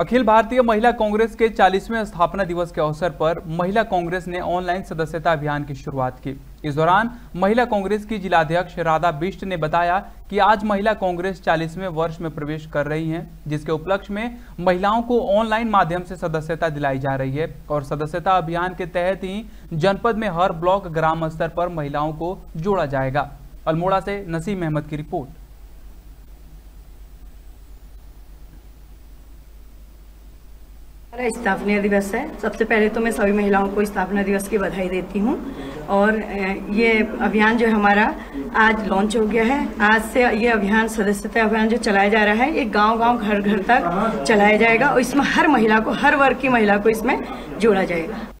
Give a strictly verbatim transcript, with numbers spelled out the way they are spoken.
अखिल भारतीय महिला कांग्रेस के चालीसवें स्थापना दिवस के अवसर पर महिला कांग्रेस ने ऑनलाइन सदस्यता अभियान की शुरुआत की। इस दौरान महिला कांग्रेस की जिलाध्यक्ष राधा बिष्ट ने बताया कि आज महिला कांग्रेस चालीसवें वर्ष में प्रवेश कर रही हैं, जिसके उपलक्ष्य में महिलाओं को ऑनलाइन माध्यम से सदस्यता दिलाई जा रही है और सदस्यता अभियान के तहत ही जनपद में हर ब्लॉक ग्राम स्तर पर महिलाओं को जोड़ा जाएगा। अल्मोड़ा से नसीम अहमद की रिपोर्ट। हमारा स्थापना दिवस है। सबसे पहले तो मैं सभी महिलाओं को स्थापना दिवस की बधाई देती हूं और ये अभियान जो हमारा आज लॉन्च हो गया है। आज से ये अभियान सदस्यता अभियान जो चलाया जा रहा है ये गांव-गांव घर घर तक चलाया जाएगा और इसमें हर महिला को, हर वर्ग की महिला को इसमें जोड़ा जाएगा।